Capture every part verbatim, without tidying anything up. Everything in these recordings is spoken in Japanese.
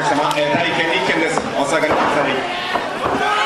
客様、えー、第いっ軒です。お下がりください。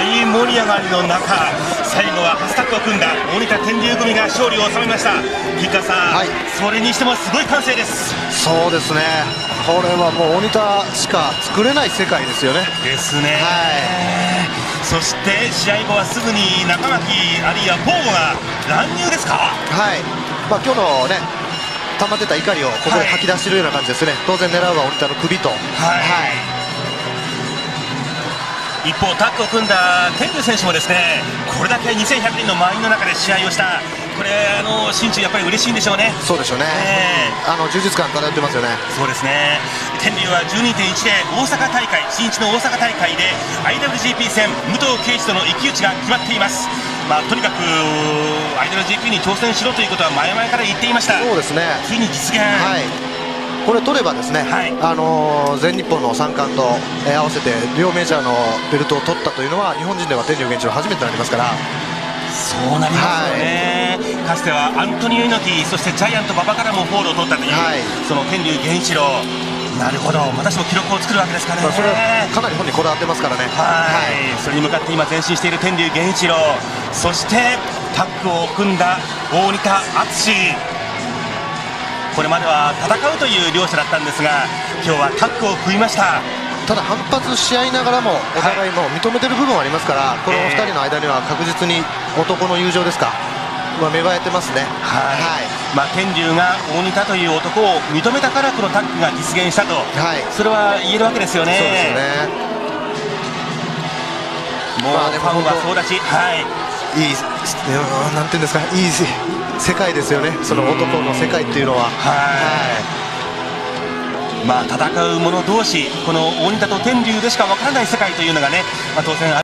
大盛り上がりの中、最後はハスタッグを組んだ大仁田天竜組が勝利を収めました。吉川さん、はい、それにしてもすごい歓声です。そうですね、これはもう大仁田しか作れない世界ですよね。ですね、はい。そして試合後はすぐに中巻あるいはボーボが乱入ですか。はい、まあ、今日のね溜まってた怒りをここで吐き出してるような感じですね、はい、当然狙うは大仁田の首と、はい、はい。一方、タッグを組んだ天竜選手もですね、これだけにせんひゃくにんの満員の中で試合をした、これ、あの心中、やっぱり嬉しいんでしょうね。そうでしょうね、えー、あの充実感漂ってますよね。そうですね、天竜は じゅうにてんいち で大阪大会、新日の大阪大会で アイダブリュージーピー 戦、武藤敬司との一騎打ちが決まっています。まあ、とにかく アイダブリュージーピー に挑戦しろということは前々から言っていました。そうですね、ついに実現、はい、これ取ればですね、はい、あの全日本の三冠と、えー、合わせて両メジャーのベルトを取ったというのは日本人では天竜源一郎初めてになりますから。そうなりますよね、はい、かつてはアントニオ猪木、そしてジャイアント馬場からもホールを取ったという、はい、その天竜源一郎、なるほど、私も記録を作るわけですからね。それはかなり本にこだわってますからね。はい、それに向かって今前進している天竜源一郎、そしてタッグを組んだ大仁田篤。これまでは戦うという両者だったんですが、今日はタッグを組みました。ただ反発し合いながらもお互いも認めてる部分はありますから、はい、このお二人の間には確実に男の友情ですか、まあ、芽生えてますね。はい、はい、まあ、天竜が大仁田という男を認めたからこのタッグが実現したと、はい、それは言えるわけですよね。そうですよね、もうファンは総立ち、はい、いい、なんていうんですか、いい世界ですよね、その男の世界っていうのは。まあ戦う者同士、この大仁田と天竜でしか分からない世界というのがね、まあ、当然ある。